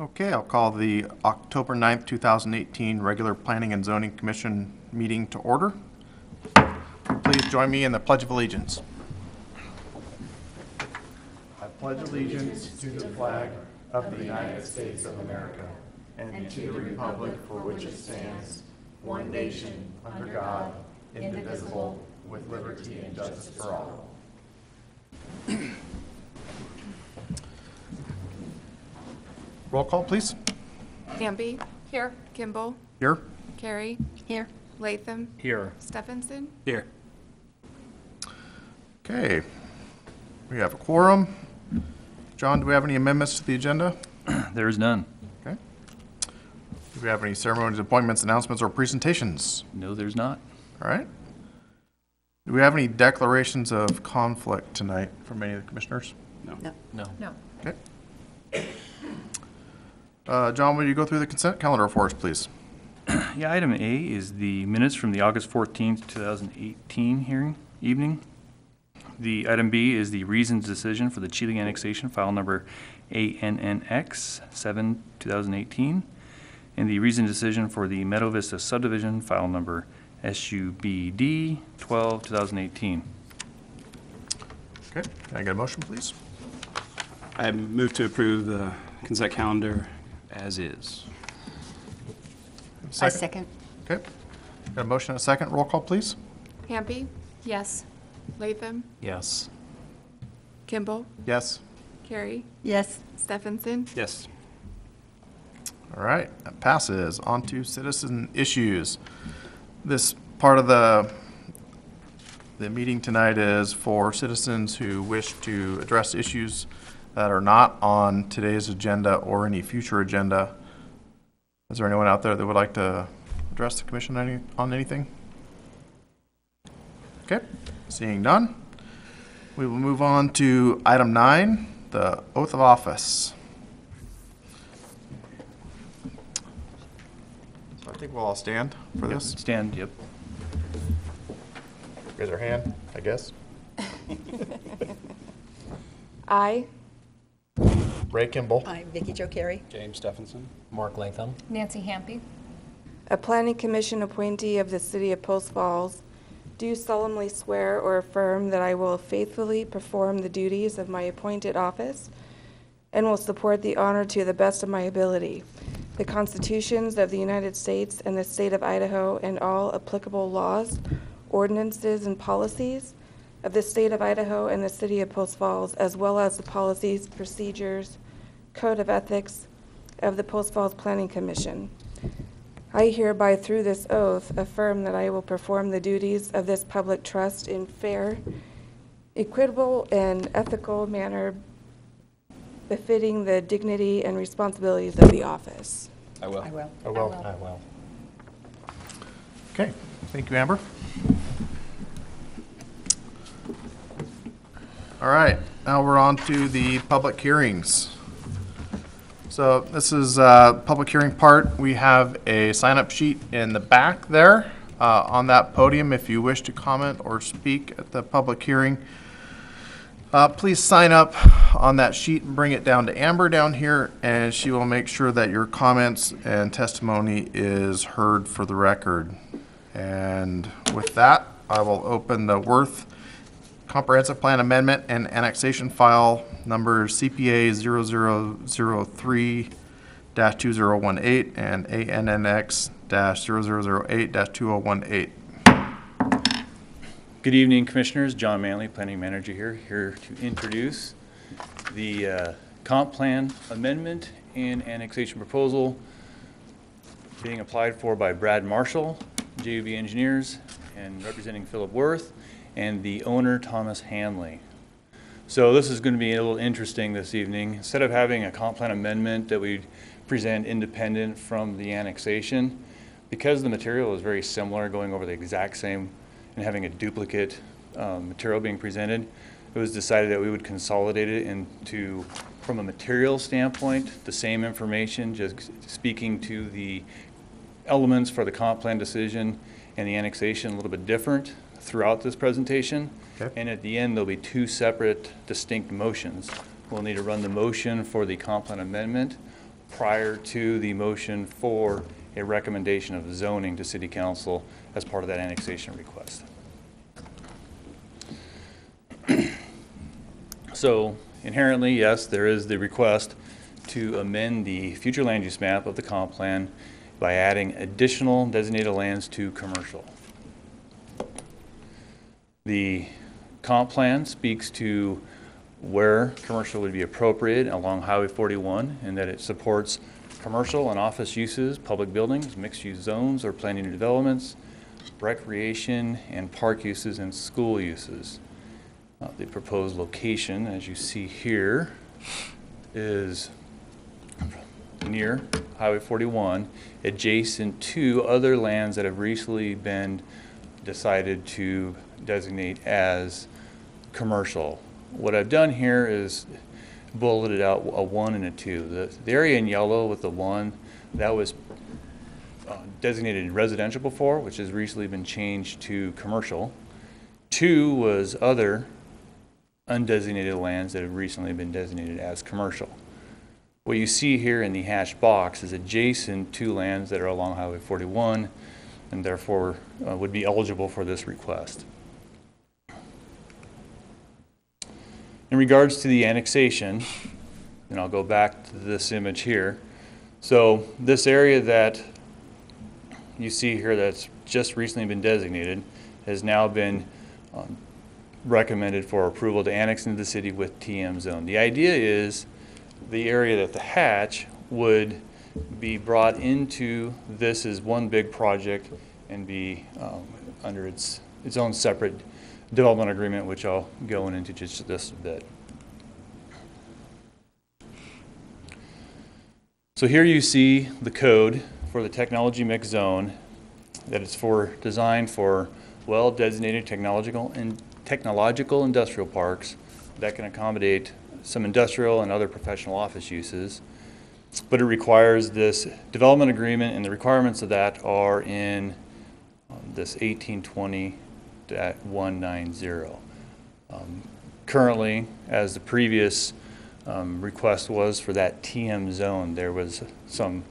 Okay, I'll call the October 9th, 2018 regular Planning and Zoning Commission meeting to order. Please join me in the Pledge of Allegiance. I pledge allegiance to the flag of the United States of America and to the republic for which it stands, one nation, under God, indivisible, with liberty and justice for all. Roll call, please. Hampe, here. Kimball, here. Carey, here. Latham, here. Steffensen, here. Okay, we have a quorum. John, do we have any amendments to the agenda? There is none. Okay. Do we have any ceremonies, appointments, announcements, or presentations? No, there's not. All right. Do we have any declarations of conflict tonight from any of the commissioners? No. No. No. No. Okay. John, will you go through the consent calendar for us, please? Yeah, item A is the minutes from the August 14th, 2018 hearing evening. The item B is the reasons decision for the Cheeley annexation, file number ANNX-0007-2018, and the reasons decision for the Meadow Vista subdivision, file number SUBD-0012-2018. Okay, can I get a motion, please? I move to approve the consent calendar as is. Second. I second. Okay. Got a motion and a second. Roll call, please. Hampe? Yes. Latham? Yes. Kimball? Yes. Carey? Yes. Steffensen? Yes. All right. That passes. On to citizen issues. This part of the meeting tonight is for citizens who wish to address issues that are not on today's agenda or any future agenda. Is there anyone out there that would like to address the commission on anything? Okay, seeing none, we will move on to item 9, the oath of office. So I think we'll all stand for this. Stand, yep. Raise our hand, I guess. I. Ray Kimball. I, Vicki Jo Carey. James Steffensen. Mark Latham. Nancy Hampe. A Planning Commission appointee of the City of Post Falls, do solemnly swear or affirm that I will faithfully perform the duties of my appointed office and will support the honor to the best of my ability, the constitutions of the United States and the state of Idaho and all applicable laws, ordinances, and policies of the state of Idaho and the City of Post Falls, as well as the policies, procedures, code of ethics of the Post Falls Planning Commission. I hereby, through this oath, affirm that I will perform the duties of this public trust in fair, equitable, and ethical manner befitting the dignity and responsibilities of the office. I will. I will. I will. I will. I will. Okay. Thank you, Amber. All right, now we're on to the public hearings. So this is public hearing part. We have a sign-up sheet in the back there on that podium. If you wish to comment or speak at the public hearing, please sign up on that sheet and bring it down to Amber down here, and she will make sure that your comments and testimony is heard for the record. And with that, I will open the Wirth Comprehensive Plan Amendment and Annexation File Number CPA-0003-2018 and ANNX-0008-2018. Good evening, Commissioners. John Manley, Planning Manager here to introduce the Comp Plan Amendment and Annexation Proposal being applied for by Brad Marshall, JUB Engineers, and representing Philip Wirth, and the owner, Thomas Hanley. So this is going to be a little interesting this evening. Instead of having a comp plan amendment that we present independent from the annexation, because the material is very similar, going over the exact same and having a duplicate material being presented, it was decided that we would consolidate it into, from a material standpoint, the same information, just speaking to the elements for the comp plan decision and the annexation a little bit different throughout this presentation. Okay. And at the end, there'll be two separate distinct motions. We'll need to run the motion for the comp plan amendment prior to the motion for a recommendation of zoning to City Council as part of that annexation request. So inherently, yes, there is the request to amend the future land use map of the comp plan by adding additional designated lands to commercial. The comp plan speaks to where commercial would be appropriate along Highway 41, and that it supports commercial and office uses, public buildings, mixed-use zones or planned unit developments, recreation and park uses, and school uses. The proposed location, as you see here, is near Highway 41, adjacent to other lands that have recently been decided to designate as commercial. What I've done here is bulleted out a 1 and a 2. The area in yellow with the 1, that was designated residential before, which has recently been changed to commercial. 2 was other undesignated lands that have recently been designated as commercial. What you see here in the hatched box is adjacent to lands that are along Highway 41 and therefore would be eligible for this request. In regards to the annexation, and I'll go back to this image here. So this area that you see here that's just recently been designated has now been recommended for approval to annex into the city with TM zone. The idea is the area that the hatch would be brought into this as one big project and be under its own separate development agreement, which I'll go into just this a bit. So here you see the code for the technology mix zone, that it's for designed for well-designated technological and industrial parks that can accommodate some industrial and other professional office uses, but it requires this development agreement, and the requirements of that are in this 1820-190. Currently, as the previous request was for that TM zone, there was some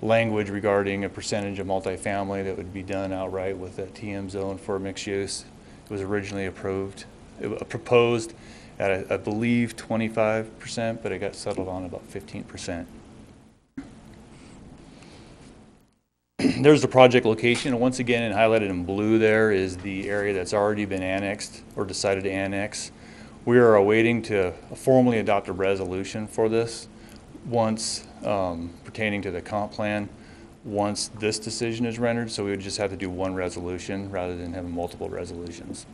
language regarding a percentage of multifamily that would be done outright with that TM zone for mixed use. It was originally approved, proposed at I believe 25%, but it got settled on about 15%. There's the project location, and once again, and highlighted in blue there is the area that's already been annexed or decided to annex. We are awaiting to formally adopt a resolution for this once pertaining to the comp plan, once this decision is rendered, so we would just have to do one resolution rather than having multiple resolutions.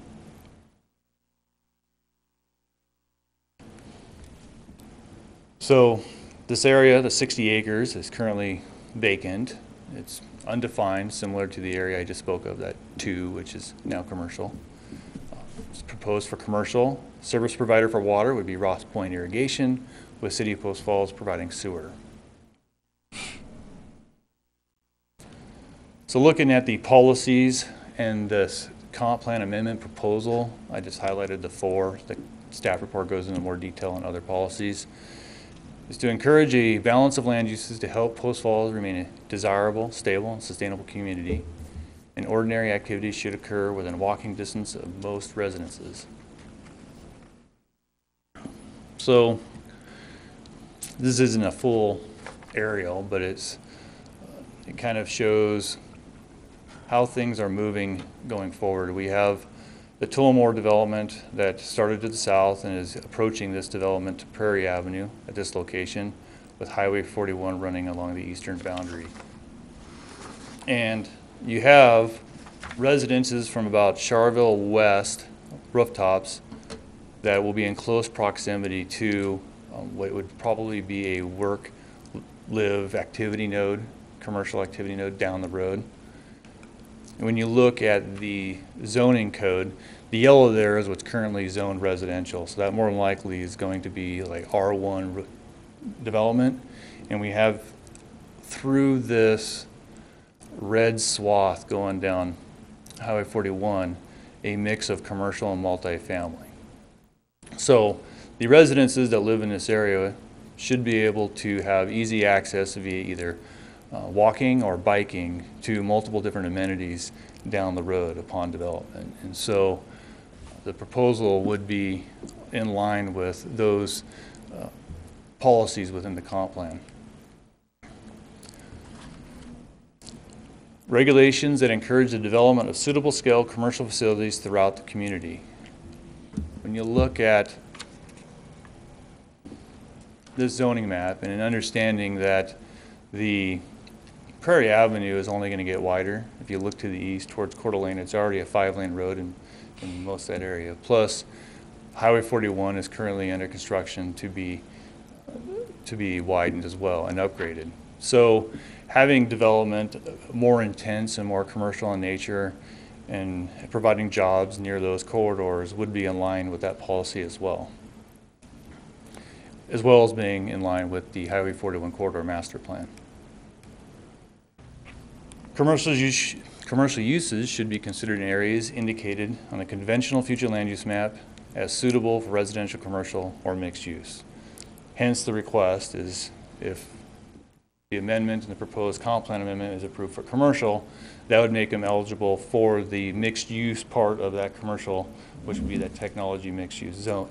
So this area, the 60 acres, is currently vacant. It's undefined, similar to the area I just spoke of, that 2, which is now commercial. It's proposed for commercial. Service provider for water would be Ross Point Irrigation, with City of Post Falls providing sewer. So looking at the policies and this comp plan amendment proposal, I just highlighted the 4. The staff report goes into more detail on other policies. Is to encourage a balance of land uses to help Post Falls remain a desirable, stable, and sustainable community, and ordinary activities should occur within walking distance of most residences. So this isn't a full aerial, but it kind of shows how things are moving going forward. We have the Tullamore development that started to the south and is approaching this development to Prairie Avenue at this location, with Highway 41 running along the eastern boundary. And you have residences from about Charville West rooftops that will be in close proximity to what would probably be a work, live activity node, commercial activity node down the road. When you look at the zoning code, the yellow there is what's currently zoned residential. So that more than likely is going to be like R1 development. And we have through this red swath going down Highway 41, a mix of commercial and multifamily. So the residences that live in this area should be able to have easy access via either walking or biking to multiple different amenities down the road upon development. And so the proposal would be in line with those policies within the comp plan. Regulations that encourage the development of suitable scale commercial facilities throughout the community. When you look at this zoning map and an understanding that the Prairie Avenue is only going to get wider. If you look to the east towards Coeur d'Alene, it's already a 5-lane road in most of that area. Plus, Highway 41 is currently under construction to be widened as well and upgraded. So having development more intense and more commercial in nature and providing jobs near those corridors would be in line with that policy as well as being in line with the Highway 41 corridor master plan. Commercial uses should be considered in areas indicated on a conventional future land use map as suitable for residential, commercial, or mixed use. Hence the request is if the amendment and the proposed comp plan amendment is approved for commercial, that would make them eligible for the mixed use part of that commercial, which would be that technology mixed use zone.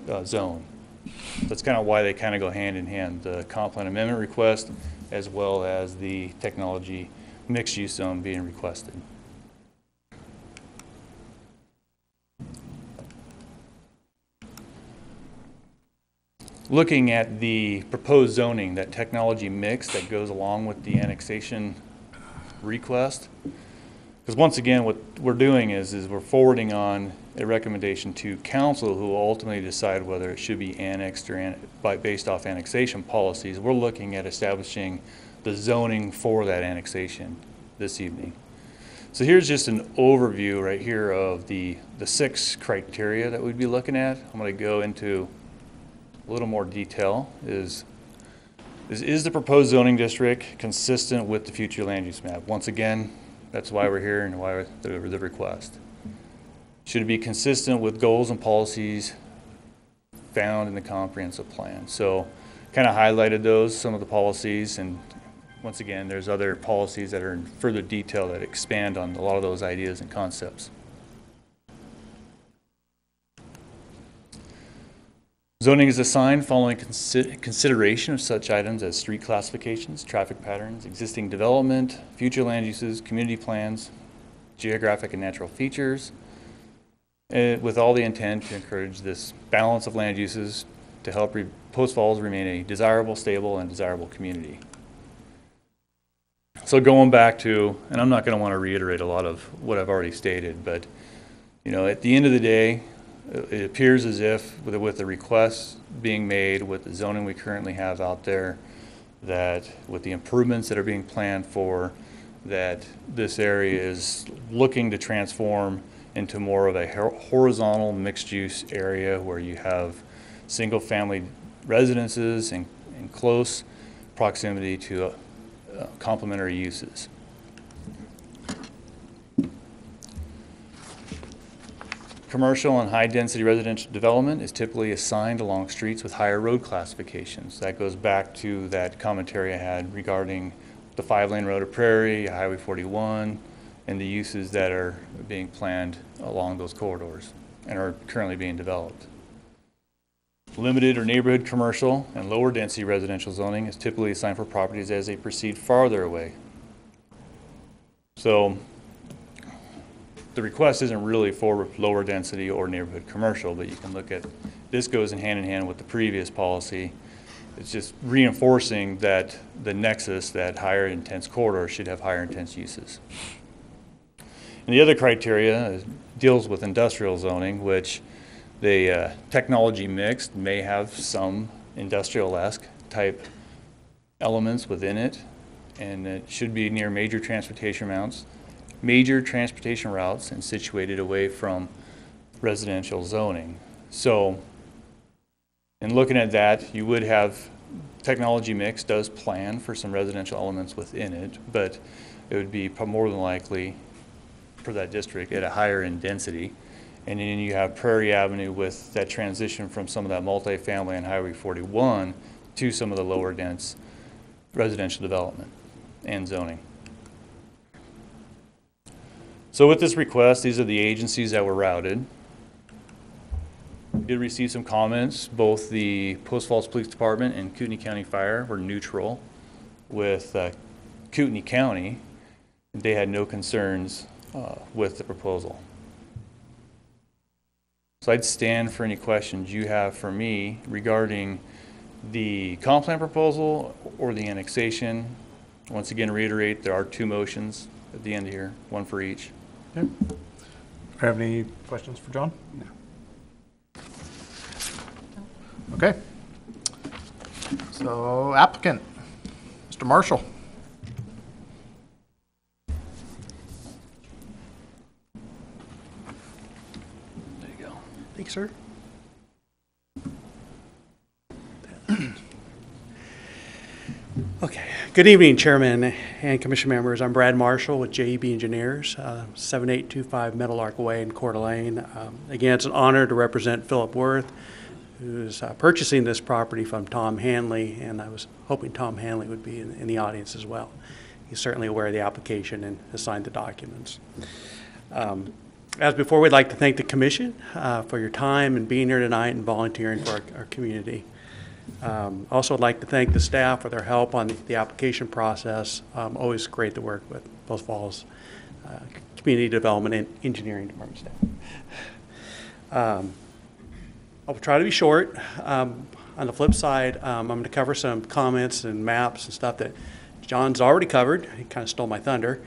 That's kind of why they kind of go hand in hand, the comp plan amendment request as well as the technology mixed use zone being requested. Looking at the proposed zoning, that technology mix that goes along with the annexation request, because once again what we're doing is we're forwarding on a recommendation to council who will ultimately decide whether it should be annexed or based off annexation policies. We're looking at establishing the zoning for that annexation this evening. So here's just an overview right here of the 6 criteria that we'd be looking at. I'm going to go into a little more detail. Is the proposed zoning district consistent with the future land use map? Once again, that's why we're here and why the request. Should it be consistent with goals and policies found in the comprehensive plan? So kind of highlighted those, some of the policies, and once again, there's other policies that are in further detail that expand on a lot of those ideas and concepts. Zoning is assigned following consideration of such items as street classifications, traffic patterns, existing development, future land uses, community plans, geographic and natural features, with all the intent to encourage this balance of land uses to help Post Falls remain a desirable, stable, and desirable community. So going back to, and I'm not going to want to reiterate a lot of what I've already stated, but you know, at the end of the day, it appears as if with the requests being made, with the zoning we currently have out there, that with the improvements that are being planned for, that this area is looking to transform into more of a horizontal mixed-use area where you have single-family residences in close proximity to complementary uses. Commercial and high-density residential development is typically assigned along streets with higher road classifications. That goes back to that commentary I had regarding the 5-lane road of Prairie, Highway 41, and the uses that are being planned along those corridors and are currently being developed. Limited or neighborhood commercial and lower density residential zoning is typically assigned for properties as they proceed farther away. So the request isn't really for lower density or neighborhood commercial, but you can look at this goes in hand with the previous policy. It's just reinforcing that the nexus that higher intense corridors should have higher intense uses. And the other criteria deals with industrial zoning, which the technology mix may have some industrial-esque type elements within it, and it should be near major transportation routes and situated away from residential zoning. So in looking at that, you would have technology mix does plan for some residential elements within it, but it would be more than likely for that district at a higher in density. And then you have Prairie Avenue with that transition from some of that multifamily and Highway 41 to some of the lower dense residential development and zoning. So with this request, these are the agencies that were routed. We did receive some comments. Both the Post Falls Police Department and Kootenai County Fire were neutral. With Kootenai County, they had no concerns with the proposal. So I'd stand for any questions you have for me regarding the comp plan proposal or the annexation. Once again, reiterate, there are two motions at the end here, one for each. Okay. Do you have any questions for John? No. Okay. So, applicant, Mr. Marshall. There you go. Thank you, sir. Okay. Good evening, Chairman and Commission members. I'm Brad Marshall with JUB Engineers, 7825 Metal Arc Way in Coeur d'Alene. Again, it's an honor to represent Philip Wirth, who's purchasing this property from Tom Hanley, and I was hoping Tom Hanley would be in the audience as well. He's certainly aware of the application and has signed the documents. As before, we'd like to thank the Commission for your time and being here tonight and volunteering for our community. Also, I'd like to thank the staff for their help on the application process. Always great to work with Post Falls Community Development and Engineering Department staff. I'll try to be short. On the flip side, I'm going to cover some comments and maps and stuff that John's already covered. He kind of stole my thunder.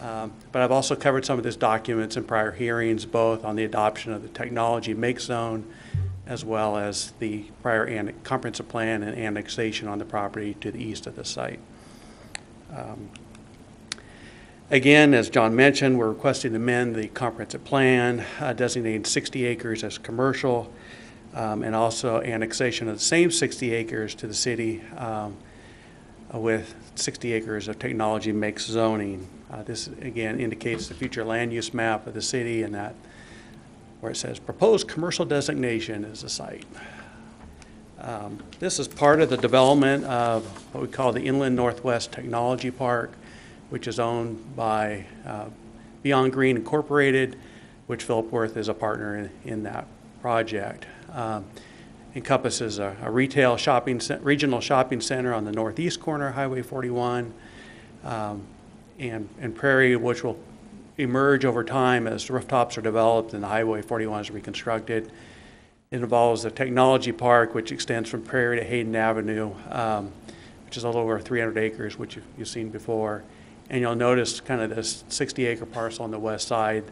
But I've also covered some of his documents in prior hearings, both on the adoption of the technology make zone as well as the prior comprehensive plan and annexation on the property to the east of the site. Again, as John mentioned, we're requesting to amend the comprehensive plan, designating 60 acres as commercial, and also annexation of the same 60 acres to the city with 60 acres of technology makes zoning. This again indicates the future land use map of the city, and that where it says proposed commercial designation is the site. This is part of the development of what we call the Inland Northwest Technology Park, which is owned by Beyond Green Incorporated, which Philip Wirth is a partner in that project. Encompasses a retail shopping regional shopping center on the northeast corner of Highway 41, and Prairie, which will emerge over time as rooftops are developed and the Highway 41 is reconstructed. It involves the technology park, which extends from Prairie to Hayden Avenue, which is a little over 300 acres, which you've seen before. And you'll notice kind of this 60-acre parcel on the west side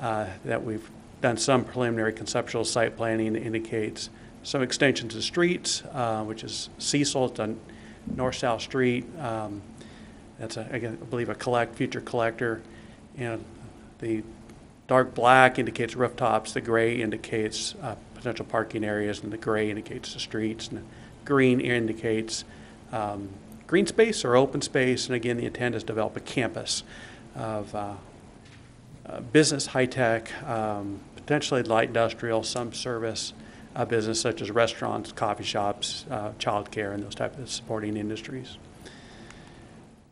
that we've done some preliminary conceptual site planning that indicates some extensions of streets, which is Cecil, it's on north-south street. That's, again, I believe, future collector. And the dark black indicates rooftops, the gray indicates potential parking areas, and the gray indicates the streets, and the green indicates green space or open space. And again, the intent is to develop a campus of business, high-tech, potentially light industrial, some service business such as restaurants, coffee shops, childcare, and those type of supporting industries.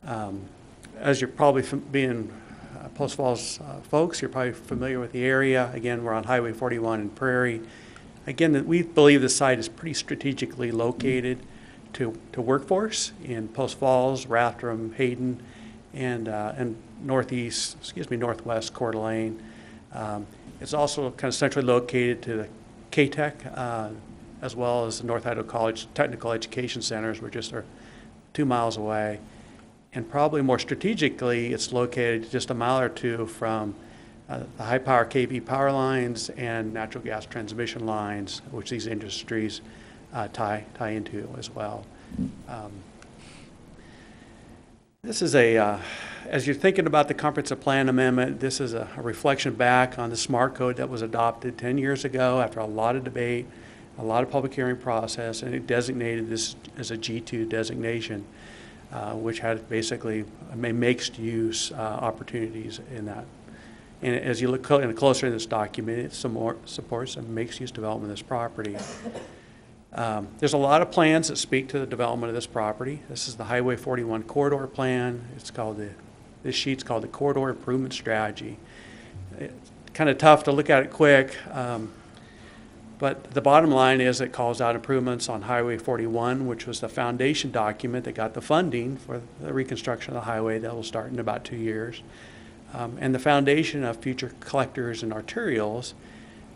As you're probably being Post Falls folks, you're probably familiar with the area. Again, we're on Highway 41 in Prairie. Again, we believe the site is pretty strategically located to workforce in Post Falls, Rathdrum, Hayden, and northwest Coeur d'Alene. It's also kind of centrally located to the K-Tech as well as the North Idaho College Technical Education Centers, which just are 2 miles away. And probably more strategically, it's located just a mile or two from the high-power KV power lines and natural gas transmission lines, which these industries tie into as well. This is a, as you're thinking about the comprehensive plan amendment, this is a reflection back on the smart code that was adopted 10 years ago after a lot of debate, a lot of public hearing process, and it designated this as a G2 designation. Which had basically mixed use opportunities in that. And as you look closer in this document, it supports a mixed use development of this property. There's a lot of plans that speak to the development of this property. This is the Highway 41 corridor plan. It's called the, this sheet's called the Corridor Improvement Strategy. It's kind of tough to look at it quick, but the bottom line is it calls out improvements on Highway 41, which was the foundation document that got the funding for the reconstruction of the highway that will start in about 2 years, and the foundation of future collectors and arterials.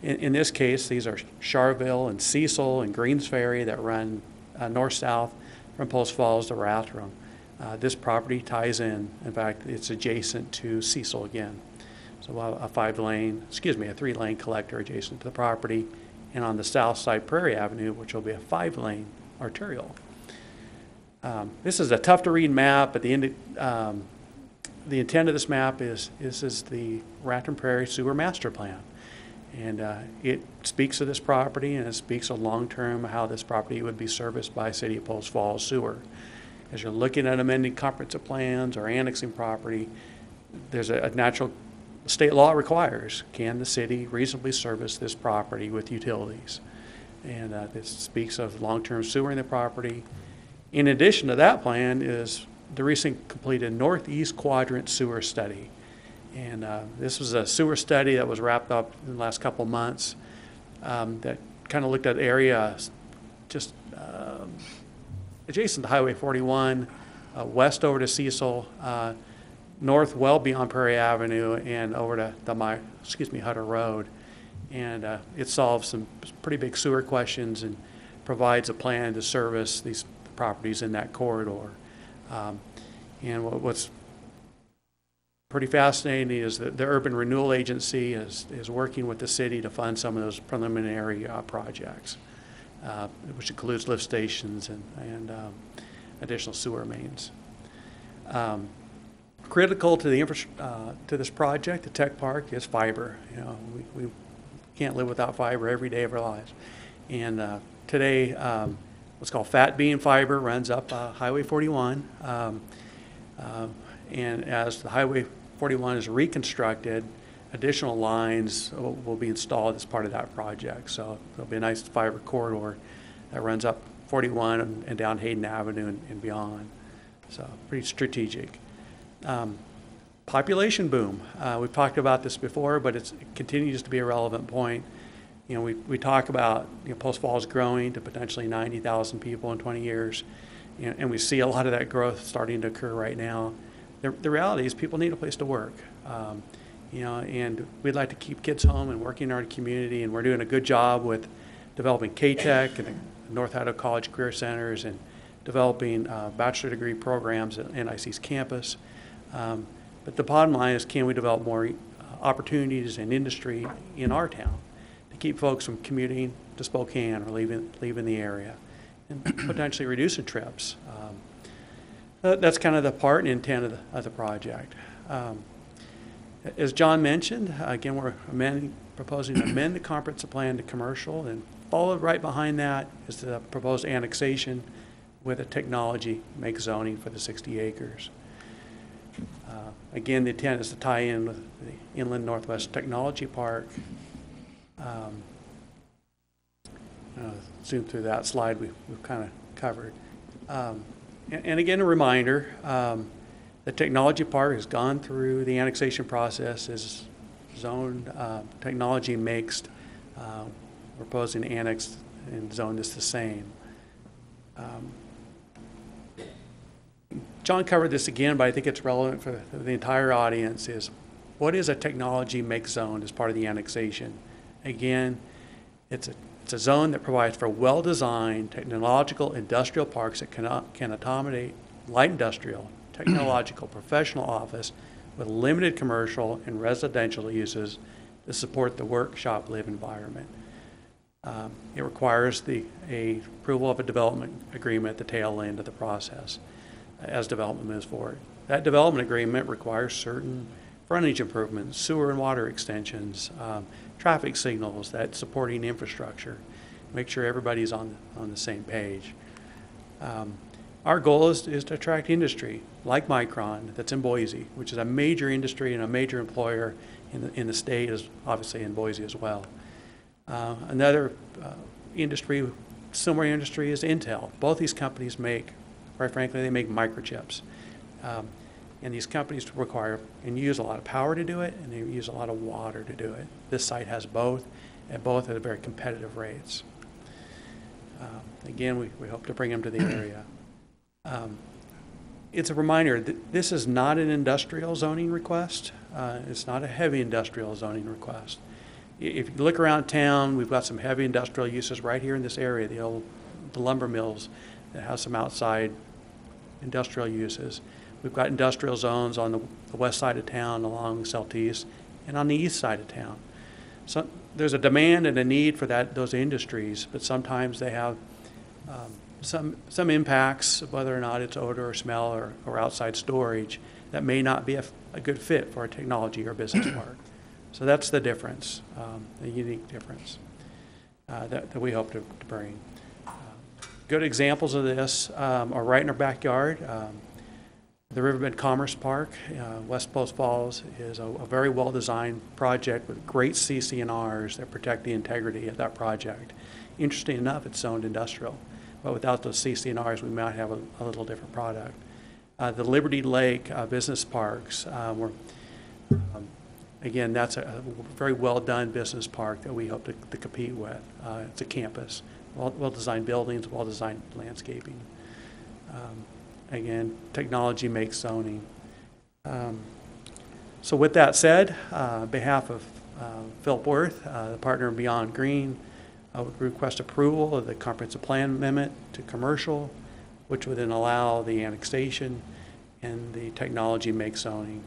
In this case, these are Charville and Cecil and Greens Ferry that run north-south from Post Falls to Rathdrum. This property ties in fact, it's adjacent to Cecil again. So a three-lane collector adjacent to the property, and on the south side Prairie Avenue, which will be a five-lane arterial. This is a tough-to-read map, but the intent of this map is the Rathdrum Prairie Sewer Master Plan. And it speaks of this property, and it speaks of long-term how this property would be serviced by City of Post Falls Sewer. As you're looking at amending comprehensive plans or annexing property, there's a natural state law requires, can the city reasonably service this property with utilities? And this speaks of long-term sewer in the property. In addition to that plan is the recent completed Northeast Quadrant Sewer Study. And this was a sewer study that was wrapped up in the last couple months that kind of looked at areas just adjacent to Highway 41, west over to Cecil, north well beyond Prairie Avenue, and over to Hutter Road. And it solves some pretty big sewer questions and provides a plan to service these properties in that corridor. And what's pretty fascinating is that the Urban Renewal Agency is working with the city to fund some of those preliminary projects, which includes lift stations and additional sewer mains. Critical to the to this project, the tech park, is fiber. You know, we can't live without fiber every day of our lives. And today, what's called fat bean fiber runs up Highway 41, and as the Highway 41 is reconstructed, additional lines will be installed as part of that project. So there'll be a nice fiber corridor that runs up 41 and down Hayden Avenue and beyond. So pretty strategic. Population boom. We've talked about this before, but it continues to be a relevant point. You know, we talk about, you know, Post Falls growing to potentially 90,000 people in 20 years, you know, and we see a lot of that growth starting to occur right now. The reality is people need a place to work, you know, and we'd like to keep kids home and working in our community, and we're doing a good job with developing K-Tech and the North Idaho College Career Centers and developing bachelor degree programs at NIC's campus. But the bottom line is, can we develop more opportunities and industry in our town to keep folks from commuting to Spokane or leaving the area and potentially reducing trips? That's kind of the part and intent of the project. As John mentioned, again, we're proposing to amend the comprehensive plan to commercial, and followed right behind that is the proposed annexation with a technology make zoning for the 60 acres. Again, the intent is to tie in with the Inland Northwest Technology Park. Zoom through that slide we've kind of covered. And again, a reminder, the technology park has gone through the annexation process, is zoned technology mixed. We're proposing to annex and zone this the same. John covered this again, but I think it's relevant for the entire audience, is what is a technology make zone as part of the annexation? Again, it's a zone that provides for well-designed technological industrial parks that can accommodate light industrial, technological, professional office with limited commercial and residential uses to support the workshop live environment. It requires the approval of a development agreement at the tail end of the process as development moves forward. That development agreement requires certain frontage improvements, sewer and water extensions, traffic signals, that supporting infrastructure, make sure everybody's on the same page. Our goal is to attract industry like Micron that's in Boise, which is a major industry and a major employer in the state, is obviously in Boise as well. Another industry similar industry is Intel. Both these companies make, quite frankly, they make microchips. And these companies require and use a lot of power to do it, and they use a lot of water to do it. This site has both, and both at very competitive rates. Again, we hope to bring them to the area. It's a reminder that this is not an industrial zoning request. It's not a heavy industrial zoning request. If you look around town, we've got some heavy industrial uses right here in this area, the lumber mills that have some outside industrial uses. We've got industrial zones on the west side of town along Celtis and on the east side of town. So there's a demand and a need for those industries, but sometimes they have some impacts, whether or not it's odor or smell or outside storage, that may not be a good fit for a technology or business park. So that's the difference, the unique difference that we hope to bring. Good examples of this are right in our backyard. The Riverbed Commerce Park, West Post Falls, is a very well-designed project with great CC&Rs that protect the integrity of that project. Interesting enough, it's zoned industrial, but without those CC&Rs, we might have a little different product. The Liberty Lake business parks were, again, that's a very well-done business park that we hope to compete with. It's a campus, well-designed buildings, well-designed landscaping. Again, technology makes zoning. So with that said, on behalf of Philip Wirth, the partner of Beyond Green, I would request approval of the comprehensive plan amendment to commercial, which would then allow the annexation and the technology makes zoning,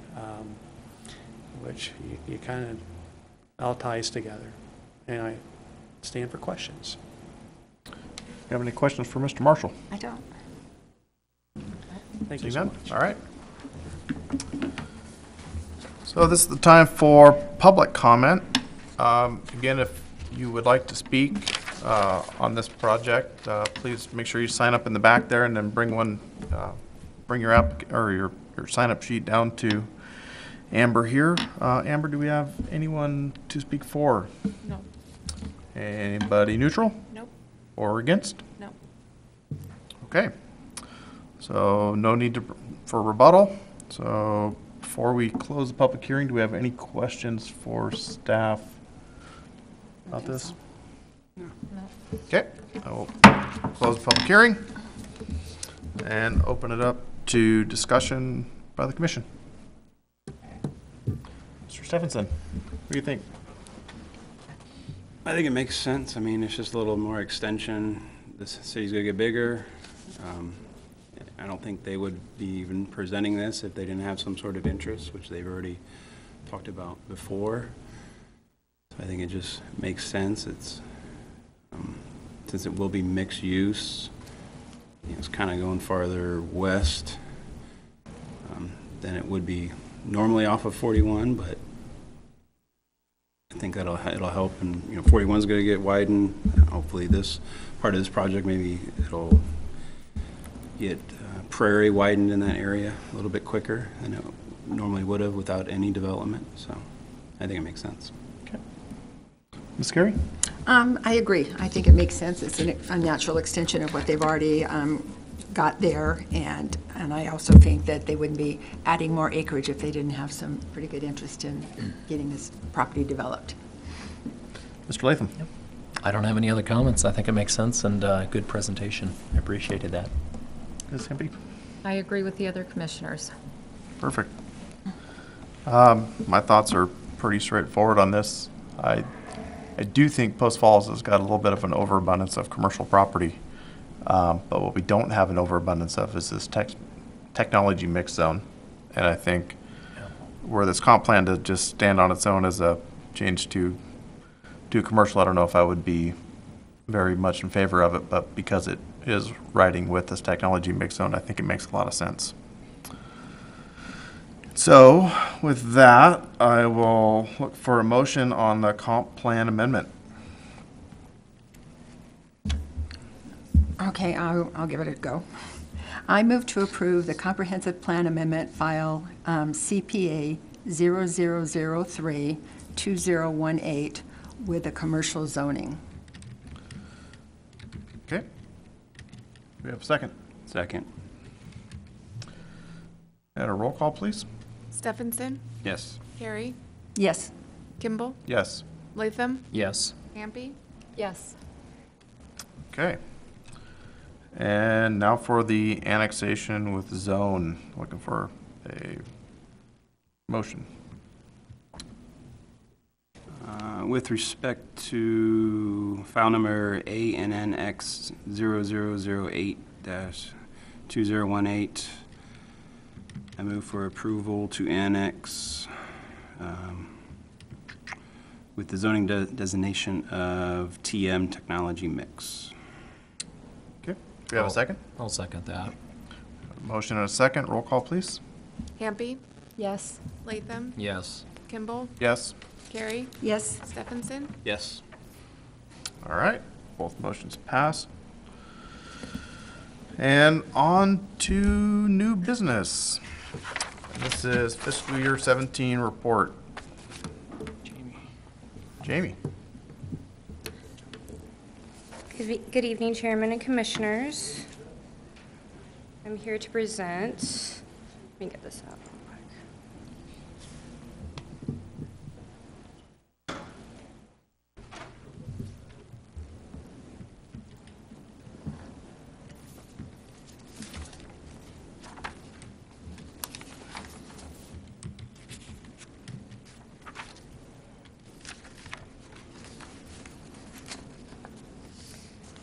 which you kind of all ties together. And I stand for questions. Do you have any questions for Mr. Marshall? I don't. Thank you so much. All right. So this is the time for public comment. Again, if you would like to speak on this project, please make sure you sign up in the back there, and then bring one, bring your app or your sign up sheet down to Amber here. Amber, do we have anyone to speak for? No. Anybody neutral? Nope. Or against? No. Okay. So no need for rebuttal. So before we close the public hearing, do we have any questions for staff about this? No. Okay, I will close the public hearing and open it up to discussion by the commission. Mr. Steffensen, what do you think? I think it makes sense. I mean, it's just a little more extension. This city's gonna get bigger. I don't think they would be even presenting this if they didn't have some sort of interest, which they've already talked about before. So I think it just makes sense. It's since it will be mixed use, you know, it's kind of going farther west than it would be normally off of 41, but I think it'll help. And you know, 41's going to get widened. Hopefully, this part of this project maybe it'll get Prairie widened in that area a little bit quicker than it normally would have without any development. So I think it makes sense. Okay. Ms. Carey? I agree. I think it makes sense. It's a natural extension of what they've already got there. And I also think that they wouldn't be adding more acreage if they didn't have some pretty good interest in getting this property developed. Mr. Latham? Yep. I don't have any other comments. I think it makes sense, and good presentation. I appreciated that. Ms. Hampe? I agree with the other commissioners. Perfect. My thoughts are pretty straightforward on this. I do think Post Falls has got a little bit of an overabundance of commercial property, but what we don't have an overabundance of is this technology mix zone. And I think where this comp plan to just stand on its own as a change to commercial, I don't know if I would be very much in favor of it, but because it is riding with this technology mix zone, I think it makes a lot of sense. So with that, I will look for a motion on the comp plan amendment. Okay, I'll give it a go. I move to approve the comprehensive plan amendment file CPA-0003-2018 with a commercial zoning. Okay, Do we have a second? Second. And a roll call, please. Steffensen? Yes. Carey? Yes. Kimball? Yes. Latham? Yes. Hampe? Yes. Okay. And now for the annexation with zone. Looking for a motion. With respect to file number ANNX-0008-2018, I move for approval to annex with the zoning designation of TM technology mix. Okay. Do we have a second? I'll second that. Motion and a second. Roll call, please. Hampe? Yes. Latham? Yes. Kimball? Yes. Carey? Yes. Steffensen? Yes. All right. Both motions passed. And on to new business. This is fiscal year 17 report. Jamie. Good evening, Chairman and Commissioners. I'm here to present. Let me get this out real quick.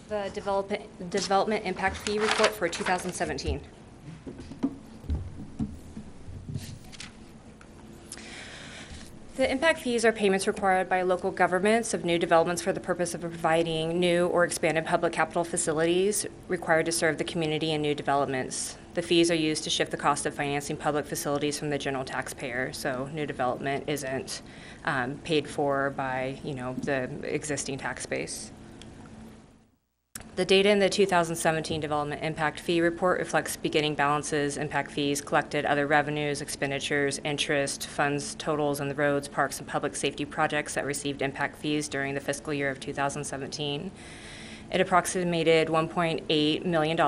The development impact fee report for 2017. The impact fees are payments required by local governments of new developments for the purpose of providing new or expanded public capital facilities required to serve the community in new developments. The fees are used to shift the cost of financing public facilities from the general taxpayer, so new development isn't paid for by, you know, the existing tax base. The data in the 2017 Development Impact Fee Report reflects beginning balances, impact fees collected, other revenues, expenditures, interest, funds totals on the roads, parks, and public safety projects that received impact fees during the fiscal year of 2017. It approximated $1.8 million,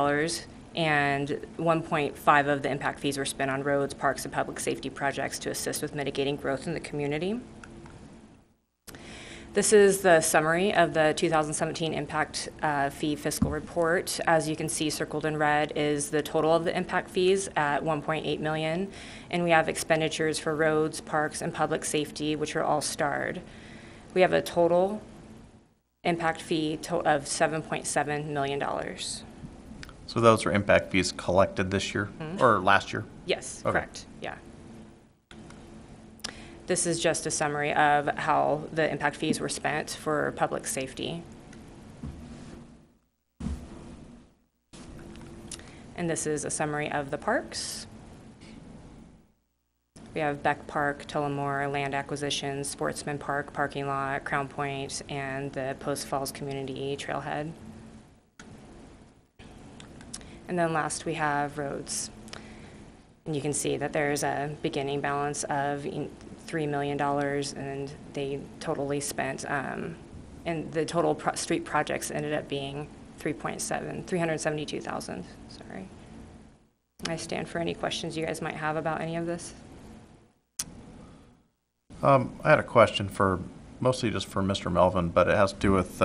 and 1.5 of the impact fees were spent on roads, parks, and public safety projects to assist with mitigating growth in the community. This is the summary of the 2017 impact fee fiscal report. As you can see, circled in red is the total of the impact fees at 1.8 million, and we have expenditures for roads, parks, and public safety, which are all starred. We have a total impact fee of $7.7 million. So those are impact fees collected this year, or last year? Yes, okay. Correct, yeah. This is just a summary of how the impact fees were spent for public safety. And this is a summary of the parks. We have Beck Park, Tullamore, land acquisitions, Sportsman Park, parking lot, Crown Point, and the Post Falls Community Trailhead. And then last we have roads. And you can see that there's a beginning balance of $3 million, and they totally spent, and the total street projects ended up being $372,000. Sorry. I stand for any questions you guys might have about any of this. I had a question for mostly just for Mr. Melvin, but it has to do with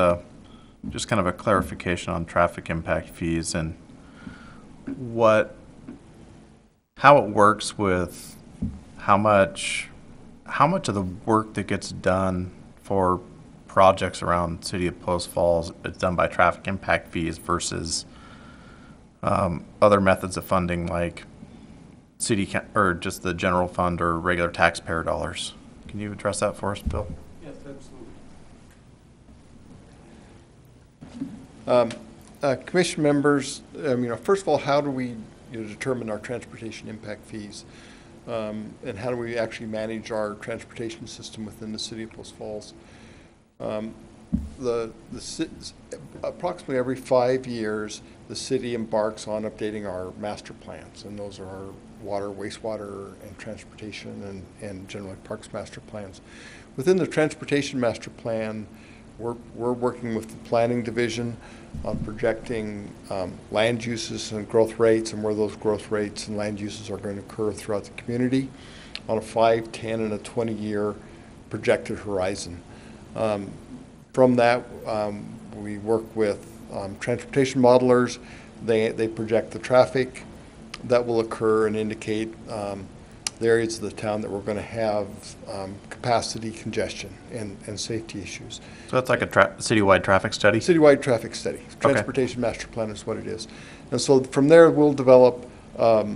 just kind of a clarification on traffic impact fees and how it works with how much of the work that gets done for projects around city of Post Falls is done by traffic impact fees versus other methods of funding like city or just the general fund or regular taxpayer dollars. Can you address that for us, Bill? Yes, absolutely. Commission members, you know, first of all, how do we determine our transportation impact fees? And how do we actually manage our transportation system within the city of Post Falls? Approximately every 5 years, the city embarks on updating our master plans, and those are our water, wastewater, and transportation, and generally parks master plans. Within the transportation master plan, We're working with the planning division on projecting land uses and growth rates and where those growth rates and land uses are going to occur throughout the community on a 5, 10, and a 20-year projected horizon. From that, we work with transportation modelers. They project the traffic that will occur and indicate the areas of the town that we're going to have capacity congestion and safety issues. So that's like a citywide traffic study? Citywide traffic study. Transportation master plan is what it is. And so from there we'll develop a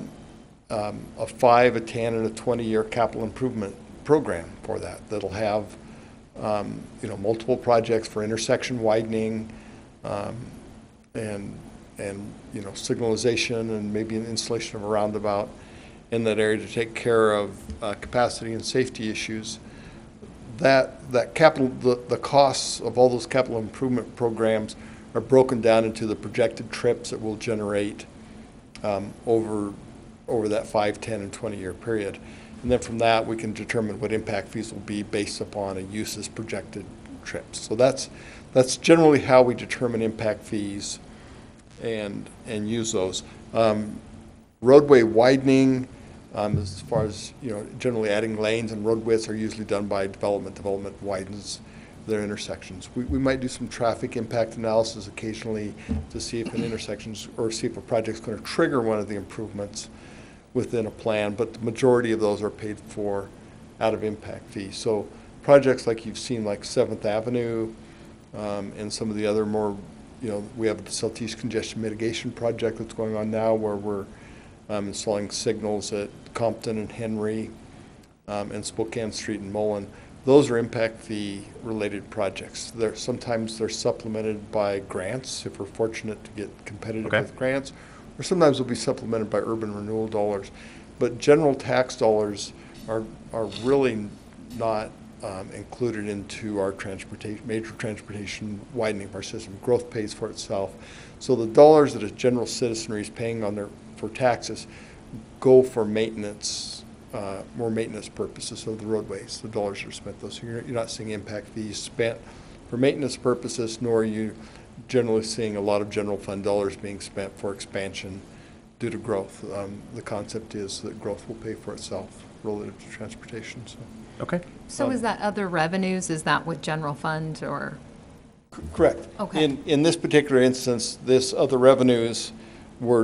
5, a 10, and a 20-year capital improvement program for that. That'll have multiple projects for intersection widening and signalization and maybe an installation of a roundabout in that area to take care of capacity and safety issues. That capital, the costs of all those capital improvement programs are broken down into the projected trips that will generate over that 5, 10, and 20-year period. And then from that, we can determine what impact fees will be based upon a use's projected trips. So that's generally how we determine impact fees and use those. Roadway widening, as far as generally adding lanes and road widths, are usually done by development. Development widens their intersections. We might do some traffic impact analysis occasionally to see if an intersection's or see if a project's going to trigger one of the improvements within a plan, but the majority of those are paid for out of impact fees. So projects like you've seen, like 7th Avenue and some of the other more, we have the Southeast Congestion Mitigation Project that's going on now where we're installing signals at Compton and Henry and Spokane Street and Mullen. Those are impact fee related projects. Sometimes they're supplemented by grants if we're fortunate to get competitive with grants, or sometimes they'll be supplemented by urban renewal dollars. But general tax dollars are really not included into our major transportation widening of our system. Growth pays for itself. So the dollars that a general citizenry is paying on for taxes go for maintenance, more maintenance purposes of the roadways. The dollars are spent those. So you're not seeing impact fees spent for maintenance purposes, nor are you generally seeing a lot of general fund dollars being spent for expansion due to growth. The concept is that growth will pay for itself relative to transportation. So. Okay. So is that other revenues? Is that with general fund or? Correct. Okay. In this particular instance, this other revenues were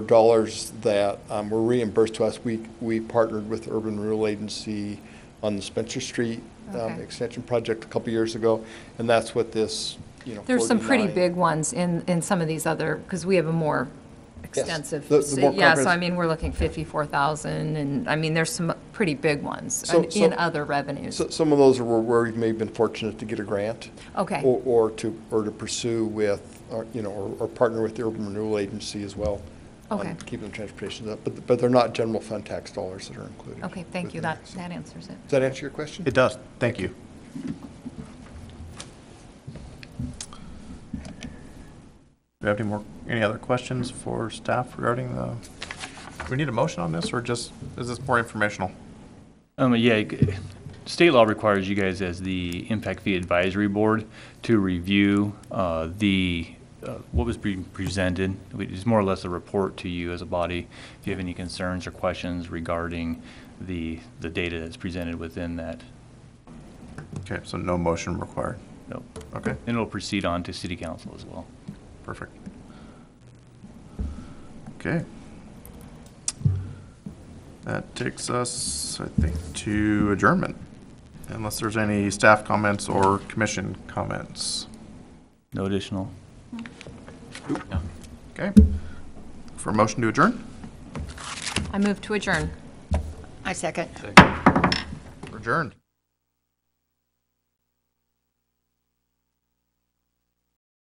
dollars that were reimbursed to us. We partnered with Urban Renewal Agency on the Spencer Street extension project a couple years ago, and that's what this. There's some pretty big ones in some of these other, because we have a more extensive. Yes, the more comprehensive. So I mean, we're looking 54,000, and I mean, there's some pretty big ones in other revenues. So some of those are where we may have been fortunate to get a grant, or to pursue with. Or partner with the Urban Renewal Agency as well on keeping the transportation up, but they're not general fund tax dollars that are included. Okay, thank you. That answers it. Does that answer your question? It does. Thank you. Do you have any other questions for staff regarding the? Do we need a motion on this, or just is this more informational? Yeah. State law requires you guys as the Impact Fee Advisory Board to review what was being presented. It's more or less a report to you as a body if you have any concerns or questions regarding the data that's presented within that. Okay, so no motion required? Nope. Okay. And it'll proceed on to City Council as well. Perfect. Okay. That takes us, I think, to adjournment. Unless there's any staff comments or commission comments. No additional. No. Okay. For a motion to adjourn. I move to adjourn. I second. We're adjourned.